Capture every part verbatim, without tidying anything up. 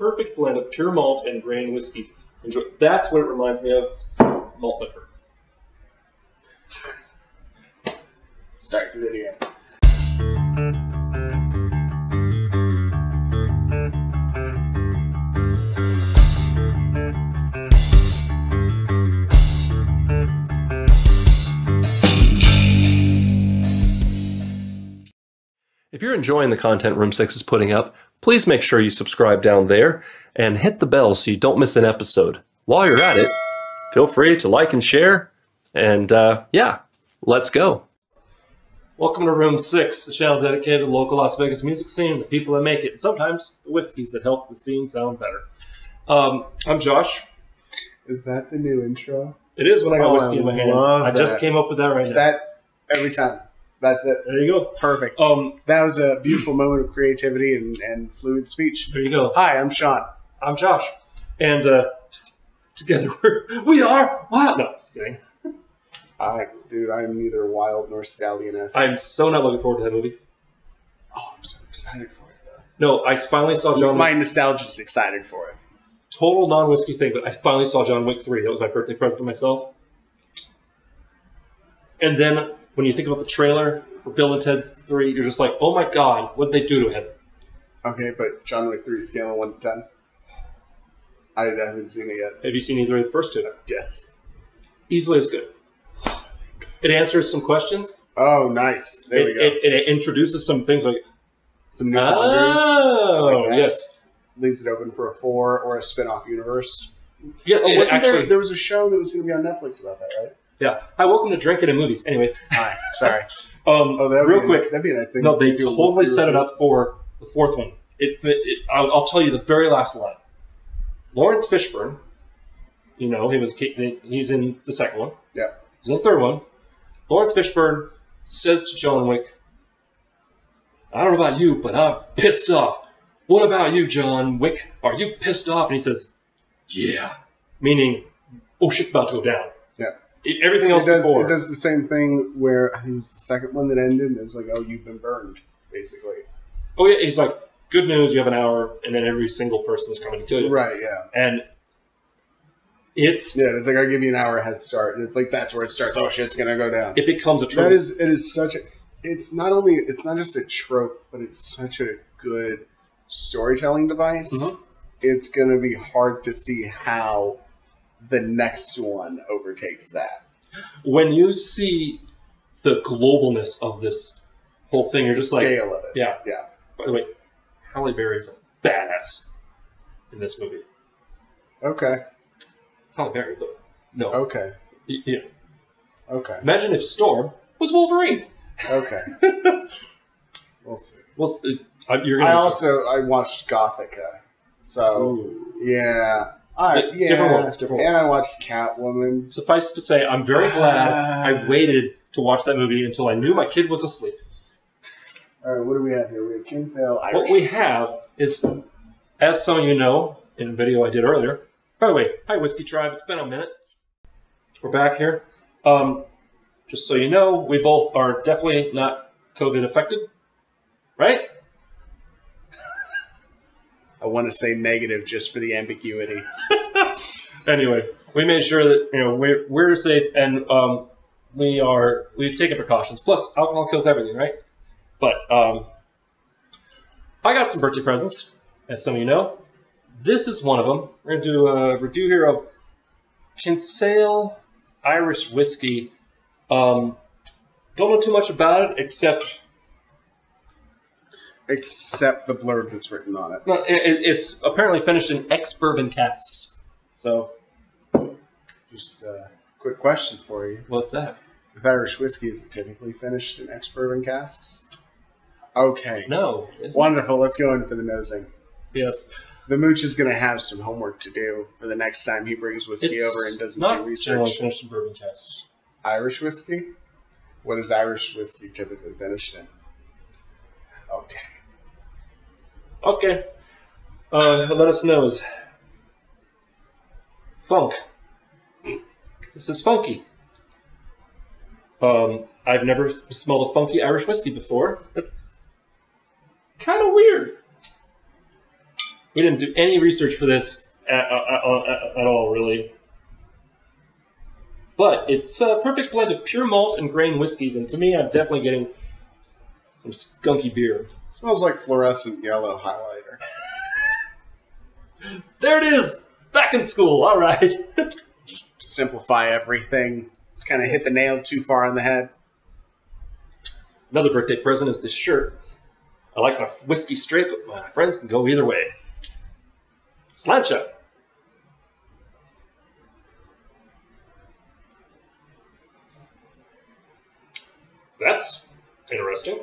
perfect blend of pure malt and grain whiskeys. Enjoy. That's what it reminds me of, malt liquor. Start the video. If you're enjoying the content Room Six is putting up, please make sure you subscribe down there and hit the bell so you don't miss an episode. While you're at it, feel free to like and share, and uh, yeah, let's go. Welcome to Room Six, a channel dedicated to the local Las Vegas music scene and the people that make it, and sometimes the whiskeys that help the scene sound better. Um, I'm Josh. Is that the new intro? It is when I got oh, whiskey I in my hand. That. I just came up with that right now. That every time. That's it. There you go. Perfect. Um, that was a beautiful moment of creativity and, and fluid speech. There you go. Hi, I'm Sean. I'm Josh. And uh, together we're, we are wild. No, just kidding. I, dude, I'm neither wild nor stallioness. I'm so not looking forward to that movie. Oh, I'm so excited for it, though. No, I finally saw John Wick. My nostalgia's excited for it. Total non-whiskey thing, but I finally saw John Wick three. That was my birthday present to myself. And then... when you think about the trailer for Bill and Ted three, you're just like, oh my god, what'd they do to him? Okay, but John Wick three, scale of one to ten. I haven't seen it yet. Have you seen either of the first two? Uh, yes. Easily as good. Oh, it answers some questions. Oh, nice. There it, we go. It, it introduces some things like... some new boundaries. Oh, like yes. Leaves it open for a four or a spin-off universe. Yeah, oh, wasn't actually, there, there was a show that was going to be on Netflix about that, right? Yeah. Hi, welcome to Drink It in Movies. Anyway. Hi. Sorry. Um, oh, real quick. Nice. That'd be a nice thing. No, they totally set it up for the fourth one. It, it I'll, I'll tell you the very last line. Lawrence Fishburne, you know, he was he's in the second one. Yeah. He's in the third one. Lawrence Fishburne says to John Wick, I don't know about you, but I'm pissed off. What about you, John Wick? Are you pissed off? And he says, yeah. Meaning, oh, shit's about to go down. Yeah. It, everything else it does, before. It does the same thing where I think it was the second one that ended, and it was like, oh, you've been burned, basically. Oh, yeah. He's like, good news, you have an hour, and then every single person is coming to kill you. Right, yeah. And it's... yeah, it's like, I'll give you an hour head start, and it's like, that's where it starts. Oh, shit's going to go down. It becomes a trope. That is, it is such a... it's not only... it's not just a trope, but it's such a good storytelling device. Mm-hmm. It's going to be hard to see how... the next one overtakes that. When you see the globalness of this whole thing, you're just like... the scale of it. Yeah. Yeah. By the way, Halle Berry's a badass in this movie. Okay. It's Halle Berry, though. No. Okay. Yeah. Okay. Imagine if Storm was Wolverine. Okay. We'll see. We'll see. You're I also... I watched Gothica. So, ooh. Yeah... I, yeah, different ones, different ones. And I watched Catwoman. Suffice to say, I'm very glad I waited to watch that movie until I knew my kid was asleep. All right, what do we have here? We have Kinsale Irish What we Whiskey. Have is, as some of you know, in a video I did earlier. By the way, hi, Whiskey Tribe. It's been a minute. We're back here. Um, just so you know, we both are definitely not COVID affected, right? I want to say negative just for the ambiguity. Anyway, we made sure that, you know, we're, we're safe and um, we are, we've taken precautions. Plus, alcohol kills everything, right? But um, I got some birthday presents, as some of you know. This is one of them. We're going to do a review here of Kinsale Irish Whiskey. Um, don't know too much about it, except... except the blurb that's written on it. No, it, it's apparently finished in ex-bourbon casks. So, just a uh, quick question for you. What's that? With Irish whiskey, is it typically finished in ex-bourbon casks? Okay. No. Wonderful. Let's go in for the nosing. Yes. The Mooch is going to have some homework to do for the next time he brings whiskey it's over and doesn't do research. Not finished in bourbon casks. Irish whiskey? What is Irish whiskey typically finished in? Okay. Okay. Uh, let us know. Is funk. This is funky. Um, I've never smelled a funky Irish whiskey before. That's kind of weird. We didn't do any research for this at, at, at, at all, really. But it's a perfect blend of pure malt and grain whiskeys, and to me, I'm definitely getting some skunky beer. It smells like fluorescent yellow highlighter. There it is! Back in school, all right. Just simplify everything. It's kind of hit the nail too far on the head. Another birthday present is this shirt. I like my whiskey straight, but my friends can go either way. Sláinte. That's interesting.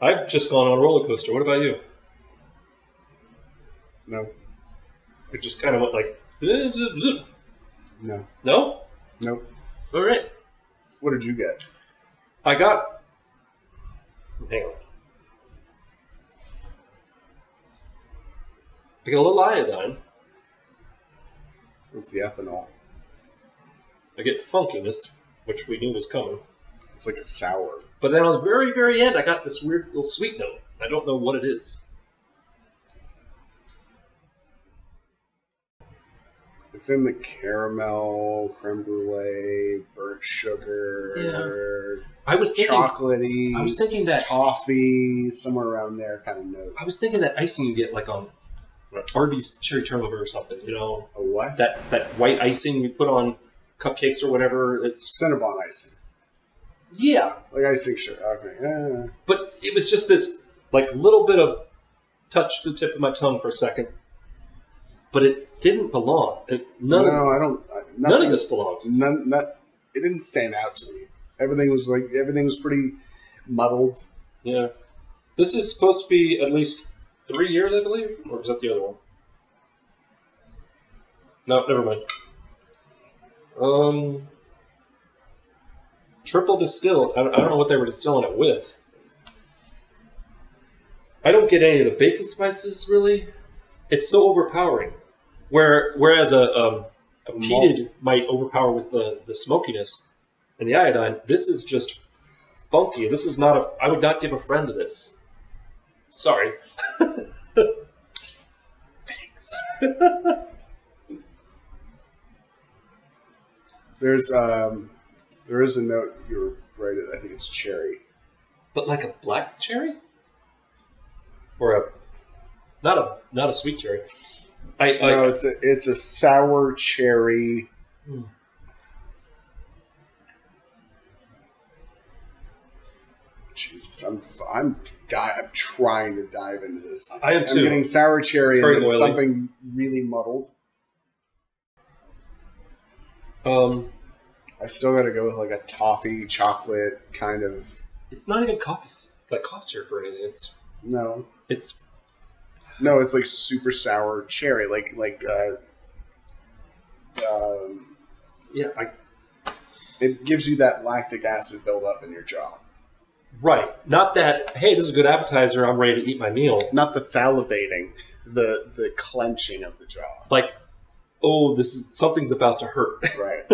I've just gone on a roller coaster. What about you? No. It just kind of went like... Zip, zip, zip. No. No? Nope. All right. What did you get? I got... Hang on. I get a little iodine. It's the ethanol. I get funkiness, which we knew was coming. It's like a sour. But then on the very, very end, I got this weird little sweet note. I don't know what it is. It's in the caramel, creme brulee, burnt sugar, yeah. I was thinking, chocolatey, I was thinking that, toffee, somewhere around there kind of note. I was thinking that icing you get like on Arby's cherry turnover or something, you know? A what? That, that white icing you put on cupcakes or whatever. It's Cinnabon icing. Yeah. Like icing sugar. Okay. Yeah. But it was just this like little bit of touch to the tip of my tongue for a second. But it didn't belong. It, none no, of, I don't. I, nothing, none of this belongs. None, not, it didn't stand out to me. Everything was like everything was pretty muddled. Yeah, this is supposed to be at least three years, I believe, or is that the other one? No, never mind. Um, triple distilled. I don't, I don't know what they were distilling it with. I don't get any of the bacon spices really. It's so overpowering. Where, whereas a, um, a peated might overpower with the, the smokiness and the iodine, this is just funky. This is not a... I would not give a friend to this. Sorry. Thanks. There's, um... There is a note you were right at. I think it's cherry. But like a black cherry? Or a... Not a not a sweet cherry. I, I, no, it's a it's a sour cherry. Mm. Jesus, I'm I'm di I'm trying to dive into this. I am too. I'm getting sour cherry it's and something really muddled. Um, I still got to go with like a toffee chocolate kind of. It's not even coffee like cough syrup or anything. It's no. It's. No, it's like super sour cherry, like like. Uh, um, yeah, I, it gives you that lactic acid buildup in your jaw. Right, not that. Hey, this is a good appetizer. I'm ready to eat my meal. Not the salivating, the the clenching of the jaw. Like, oh, this is something's about to hurt. Right.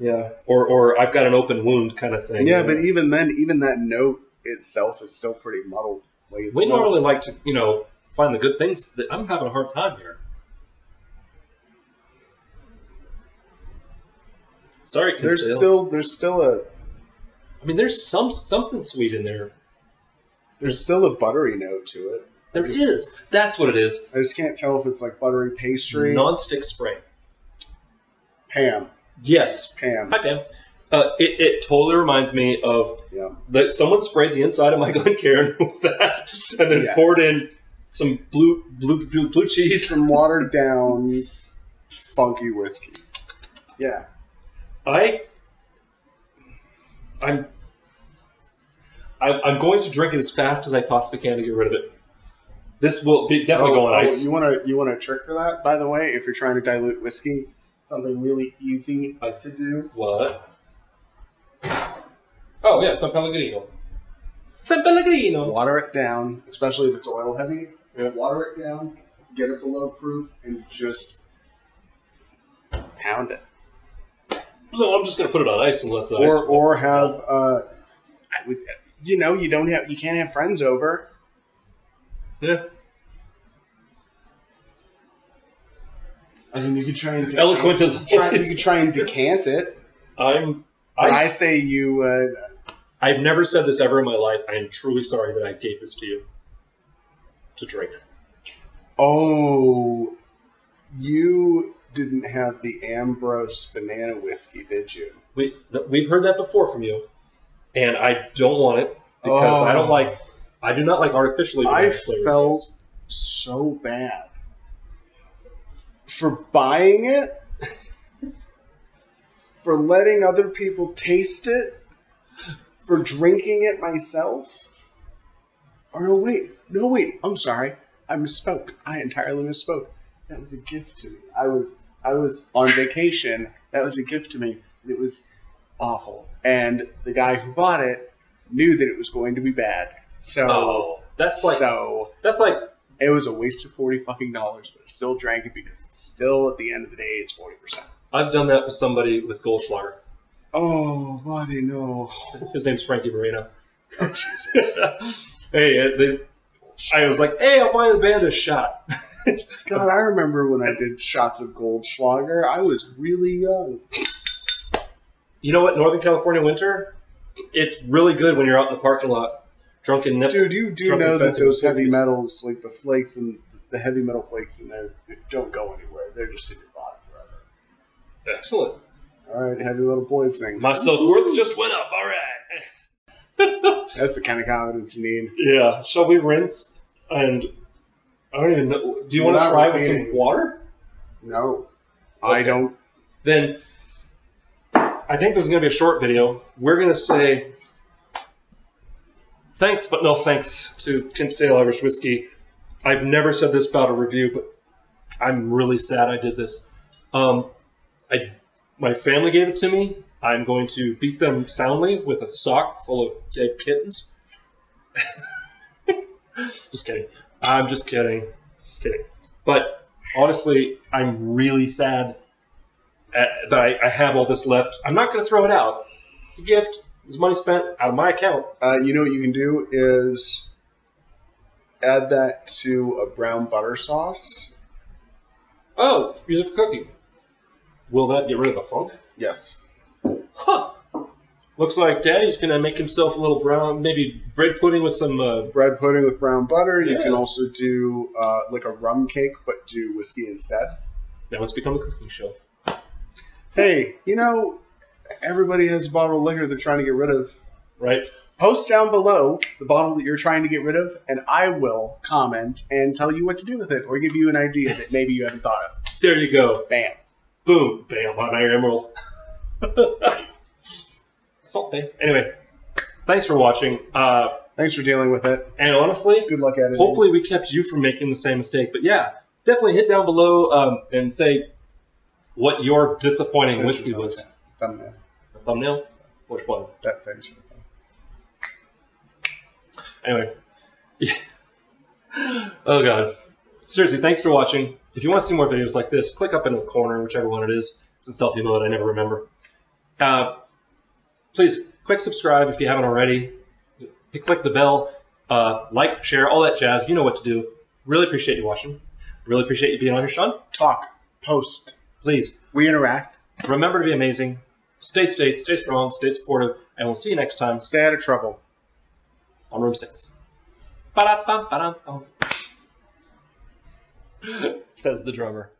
Yeah. Or or I've got an open wound kind of thing. Yeah, but even then, even that note itself is still pretty muddled. Like it's we normally like to, you know. Find the good things that I'm having a hard time here. Sorry, Kinsale. There's still there's still a I mean there's some something sweet in there. There's still a buttery note to it. There just, is. That's what it is. I just can't tell if it's like buttery pastry. Non-stick spray. Pam. Yes. Pam. Hi Pam. Uh, it, it totally reminds me of yeah. that someone sprayed the inside of my Glencairn with that and then yes. poured in some blue, blue, blue, blue cheese. Some watered down, funky whiskey. Yeah, I, I'm, I'm going to drink it as fast as I possibly can to get rid of it. This will be definitely oh, go on oh, ice. You want to, you want a trick for that, by the way? If you're trying to dilute whiskey, something really easy uh, to do. What? Oh yeah, San Pellegrino. San Pellegrino. Water it down, especially if it's oil heavy. Yeah. Water it down, get it below proof, and just pound it. No, I'm just gonna put it on ice and let the or, ice. Or have, uh, I would, you know, you don't have, you can't have friends over. Yeah. I mean, you could try and eloquent as try, you could try and decant it. I'm. I, I say you. Uh, I've never said this ever in my life. I am truly sorry that I gave this to you to drink. Oh, you didn't have the Ambrose banana whiskey, did you? We we've heard that before from you, and I don't want it because oh. I don't like. I do not like artificially. I felt things. so bad. For buying it, for letting other people taste it, for drinking it myself. Or oh, wait, no wait, I'm sorry, I misspoke. I entirely misspoke. That was a gift to me. I was I was on vacation. That was a gift to me. It was awful, and the guy who bought it knew that it was going to be bad. So oh, that's like so that's like. It was a waste of forty fucking dollars, but I still drank it because it's still, at the end of the day, it's forty percent. I've done that with somebody with Goldschlager. Oh, buddy, no. His name's Frankie Moreno. Oh, Jesus. Hey, they, I was like, hey, I'll buy the band a shot. God, I remember when I did shots of Goldschlager. I was really young. You know what? Northern California winter, it's really good when you're out in the parking lot. Drunken nip, Dude, you do know that those heavy movies. metals, like the flakes and the heavy metal flakes in there, don't go anywhere. They're just in your body forever. Excellent. All right, heavy metal boys thing. My self-worth just went up. All right. That's the kind of confidence you need. Yeah. Shall we rinse? And I don't even know. Do you You're want to try with some water? No, okay. I don't. Then I think this is going to be a short video. We're going to say... thanks, but no thanks to Kinsale Irish Whiskey. I've never said this about a review, but I'm really sad I did this. Um, I, my family gave it to me. I'm going to beat them soundly with a sock full of dead kittens. Just kidding. I'm just kidding. Just kidding. But honestly, I'm really sad at, that I, I have all this left. I'm not going to throw it out. It's a gift. It's money spent out of my account. Uh, you know what you can do is add that to a brown butter sauce. Oh, use it for cooking. Will that get rid of the funk? Yes. Huh. Looks like Daddy's going to make himself a little brown, maybe bread pudding with some... Uh, bread pudding with brown butter. Yeah. You can also do uh, like a rum cake, but do whiskey instead. Now it's become a cooking show. Hey, you know... everybody has a bottle of liquor they're trying to get rid of. Right. Post down below the bottle that you're trying to get rid of, and I will comment and tell you what to do with it, or give you an idea that maybe you haven't thought of. There you go. Bam. Boom. Bam on my emerald. Salt Bay. Anyway, thanks for watching. Uh, thanks for dealing with it. And honestly, good luck at it. Hopefully we kept you from making the same mistake. But yeah, definitely hit down below um, and say what your disappointing There's whiskey was. That. Thumbnail. A thumbnail? Which one? That finish. Anyway. Oh, God. Seriously, thanks for watching. If you want to see more videos like this, click up in the corner, whichever one it is. It's in selfie mode. I never remember. Uh, please, click subscribe if you haven't already. Click the bell. Uh, like, share, all that jazz. You know what to do. Really appreciate you watching. Really appreciate you being on here, Sean. Talk. Post. Please. We interact. Remember to be amazing. Stay safe, stay strong, stay supportive, and we'll see you next time. Stay out of trouble. On Room Six. Ba-da-ba-ba-da-ba. Says the drummer.